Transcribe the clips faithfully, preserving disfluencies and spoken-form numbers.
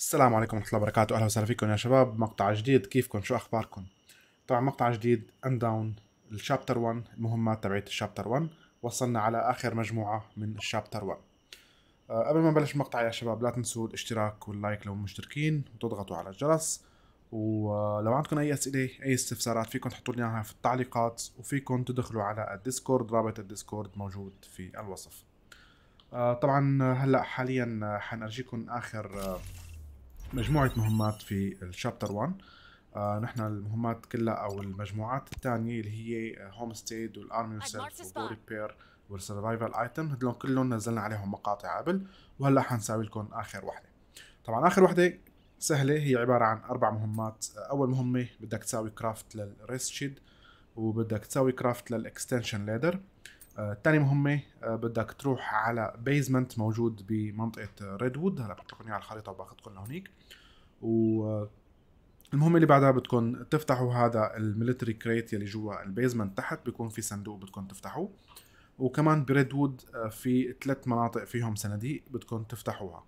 السلام عليكم ورحمة الله وبركاته، أهلا وسهلا فيكم يا شباب. مقطع جديد، كيفكم؟ شو أخباركم؟ طبعا مقطع جديد أنداون الشابتر واحد، المهمات تبعت الشابتر واحد. وصلنا على آخر مجموعة من الشابتر واحد. أه قبل ما نبلش المقطع يا شباب لا تنسوا الاشتراك واللايك لو مشتركين، وتضغطوا على الجرس، ولو عندكم أي أسئلة أي استفسارات فيكم تحطوا لي إياها في التعليقات، وفيكم تدخلوا على الديسكورد، رابط الديسكورد موجود في الوصف. أه طبعا هلا حاليا حنرجيكم آخر أه مجموعة مهمات في الشابتر واحد. آه نحن المهمات كلها او المجموعات الثانية اللي هي هوم ستيد والارم يور سيلف والريبير والسرفايفل ايتم، هدول كلهم نزلنا عليهم مقاطع قبل، وهلا حنساوي لكم اخر وحدة. طبعا اخر وحدة سهلة، هي عبارة عن اربع مهمات. آه اول مهمة بدك تساوي كرافت للريست شيد، وبدك تساوي كرافت للاكستنشن ليدر. ثاني آه مهمة آه بدك تروح على بيزمنت موجود بمنطقة ريدوود، هلا بحط لكم اياه على الخريطة وباخذكم لهونيك. والمهمة اللي بعدها بدكم تفتحوا هذا الميلتري كريت يلي جوا البيزمنت تحت، بيكون في صندوق بدكم تفتحوه، وكمان بريدوود آه في ثلاث مناطق فيهم صناديق بدكم تفتحوها.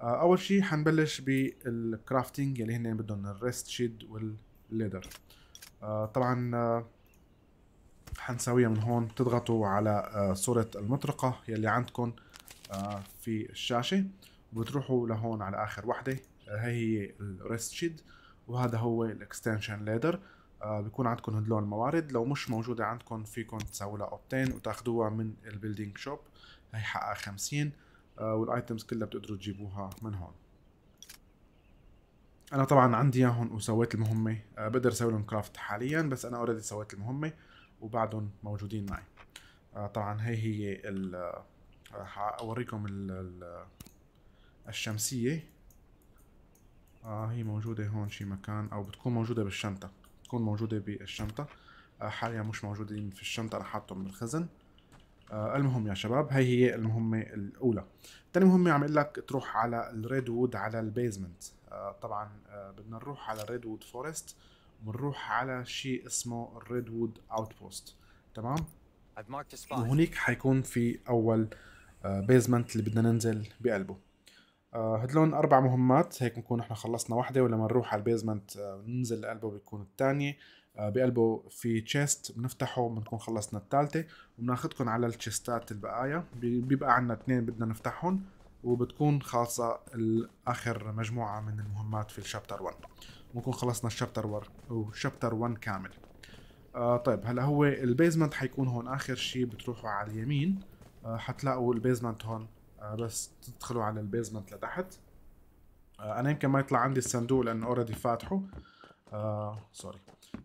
آه أول شيء حنبلش بالكرافتنج يلي هن بدهم الريست شيد والليدر. آه طبعا آه حنساويها من هون، بتضغطوا على صورة المطرقة يلي عندكم في الشاشة، وبتروحوا لهون على آخر وحدة، هي الريست شيد، وهذا هو الاكستنشن ليدر. بيكون عندكم هدول الموارد، لو مش موجودة عندكم فيكم تساووا لها اوبتين وتاخدوها من البيلدينج شوب، هي حقها خمسين، والايتمز كلها بتقدروا تجيبوها من هون. أنا طبعا عندي اياهم وسويت المهمة، بقدر اسوي لهم كرافت حاليا، بس أنا اوريدي سويت المهمة وبعدهم موجودين معي. آه طبعا هي هي ال حاوريكم الشمسية، آه هي موجودة هون شي مكان، او بتكون موجودة بالشنطة، بتكون موجودة بالشنطة. آه حاليا مش موجودين في الشنطة، انا حاطهم بالخزن. آه المهم يا شباب هي هي المهمة الأولى. تاني مهمة عم اقول لك تروح على الريدوود على البيزمنت. آه طبعا آه بدنا نروح على ريدوود فورست، بنروح على شيء اسمه الريدوود اوتبوست، تمام؟ وهنيك حيكون في اول بيزمنت اللي بدنا ننزل بقلبه. هدلون اربع مهمات، هيك بنكون احنا خلصنا واحدة، ولما نروح على البيزمنت ننزل لقلبه بيكون الثانية، بقلبه في تشيست بنفتحه بنكون خلصنا الثالثة، وبناخذكم على التشيستات البقايا، بيبقى عندنا اثنين بدنا نفتحهم، وبتكون خالصة اخر مجموعة من المهمات في الشابتر واحد. ممكن خلصنا الشابتر واحد وشابتر واحد كامل. آه طيب هلا هو البيزمنت حيكون هون اخر شيء، بتروحوا على اليمين آه حتلاقوا البيزمنت هون، آه بس تدخلوا على البيزمنت لتحت. آه انا يمكن ما يطلع عندي الصندوق لانه اوريدي فاتحه، آه سوري.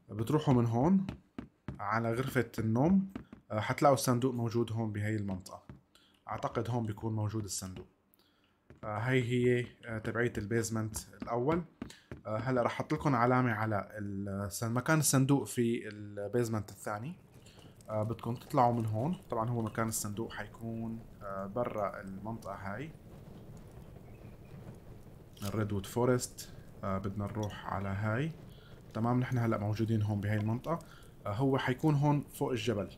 بتروحوا من هون على غرفة النوم، آه حتلاقوا الصندوق موجود هون بهي المنطقة، اعتقد هون بيكون موجود الصندوق. آه هي هي آه تبعية البيزمنت الاول. آه هلا رح احط لكم علامة على مكان الصندوق في البيزمنت الثاني. آه بدكم تطلعوا من هون، طبعا هو مكان الصندوق حيكون آه برا المنطقة هاي الريدوود فورست. آه بدنا نروح على هاي، تمام. نحن هلا موجودين هون بهاي المنطقة، آه هو حيكون هون فوق الجبل،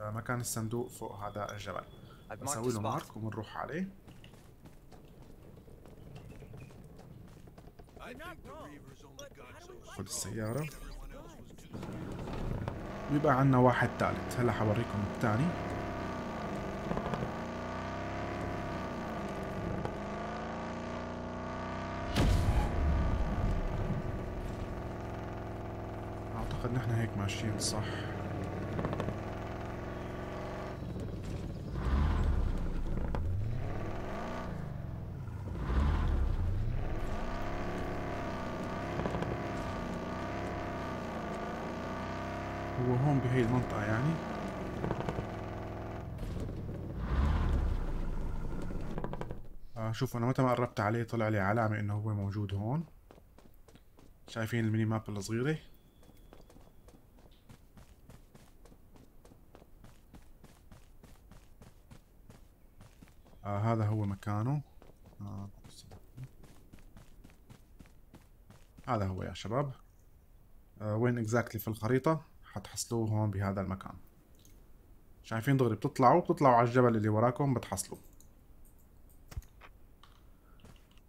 آه مكان الصندوق فوق هذا الجبل. بسوي له مارك وبنروح عليه. خذ السيارة، بيبقى عنا واحد ثالث، هلا حوريكم الثاني. أعتقد نحن هيك ماشيين صح. وهون بهي المنطقة يعني. آه شوفوا انا متى ما قربت عليه طلع لي علامة انه هو موجود هون، شايفين الميني ماب الصغيرة؟ آه هذا هو مكانه. آه هذا هو يا شباب. آه وين اكزاكتلي في الخريطة؟ حتحصلوه هون بهذا المكان، شايفين دغري بتطلعوا بتطلعوا على الجبل اللي وراكم بتحصلوه.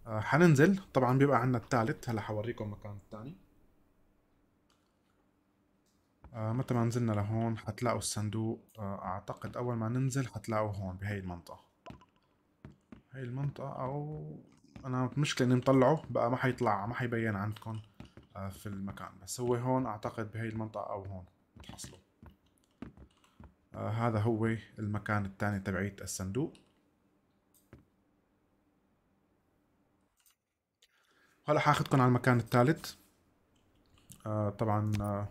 حننزل طبعا، بيبقى عندنا الثالث. هلا حوريكم المكان الثاني. متى ما نزلنا لهون حتلاقوا الصندوق، اعتقد اول ما ننزل حتلاقوا هون بهي المنطقة، هي المنطقة. او انا المشكلة اني مطلعه بقى، ما حيطلع، ما حيبين عندكم في المكان، بس هو هون اعتقد بهي المنطقة او هون بتحصلوا. هذا هو المكان الثاني تبعيت الصندوق. هلا حاخدكم على المكان الثالث. آه طبعا آه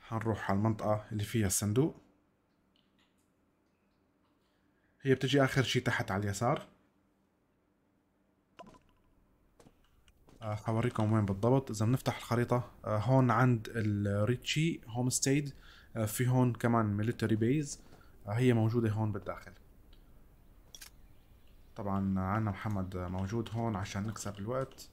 حنروح على المنطقة اللي فيها الصندوق، هي بتجي آخر شي تحت على اليسار. آه حوريكم وين بالضبط. إذا بنفتح الخريطة آه هون عند الريتشي هومستيد، آه في هون كمان ميليتري بيز، آه هي موجودة هون بالداخل. طبعا عنا محمد موجود هون عشان نكسب الوقت.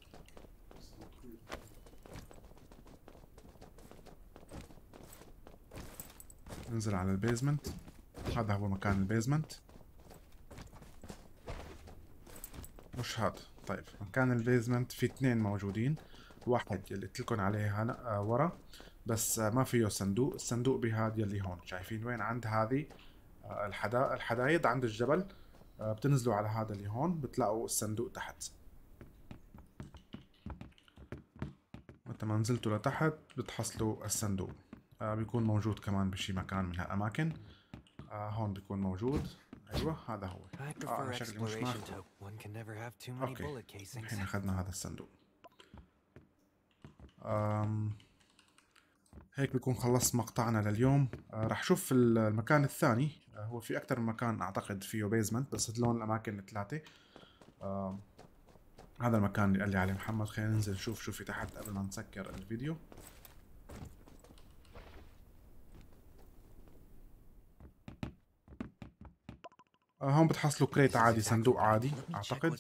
ننزل على البيزمنت، هذا هو مكان البيزمنت. مش هذا، طيب مكان البيزمنت في اثنين موجودين، واحد يلي قلت لكم عليه هنا ورا بس ما فيه صندوق، الصندوق بهذا يلي هون شايفين وين عند هذه الحدا الحدايد عند الجبل، بتنزلوا على هذا اللي هون بتلاقوا الصندوق تحت. متى ما نزلتوا لتحت بتحصلوا الصندوق، آه بيكون موجود كمان بشي مكان من هالاماكن. آه هون بيكون موجود، ايوه هذا هو. آه انا شكلي مش ماخذ. اوكي الحين اخذنا هذا الصندوق. آم. هيك بيكون خلص مقطعنا لليوم. آه رح شوف المكان الثاني، آه هو في اكثر من مكان اعتقد فيه بيزمنت، بس هدول الاماكن الثلاثه. آه هذا المكان اللي قال لي عليه محمد، خلينا ننزل نشوف شو في تحت قبل ما نسكر الفيديو. آه هون بتحصلوا كريت عادي، صندوق عادي اعتقد،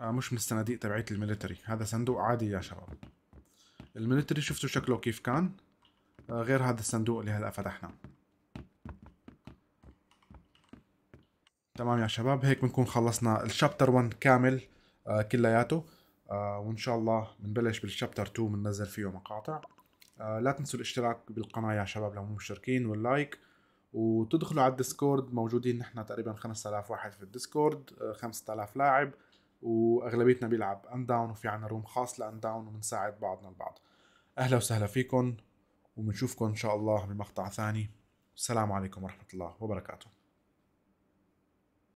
آه مش من الصناديق تبعيت الميليتري، هذا صندوق عادي يا شباب. الميليتري شفتوا شكله كيف كان، آه غير هذا الصندوق اللي هلا فتحناه. تمام يا شباب، هيك بنكون خلصنا الشابتر واحد كامل آه كلياته، آه وان شاء الله بنبلش بالشابتر اثنين بننزل فيه مقاطع. آه لا تنسوا الاشتراك بالقناه يا شباب لو مو مشتركين، واللايك، وتدخلوا على الديسكورد. موجودين نحن تقريبا خمسة آلاف واحد في الديسكورد، آه خمسة آلاف لاعب، واغلبيتنا بيلعب انداون، وفي عنا روم خاص لانداون، وبنساعد بعضنا البعض. اهلا وسهلا فيكم، وبنشوفكم ان شاء الله بمقطع ثاني. السلام عليكم ورحمة الله وبركاته.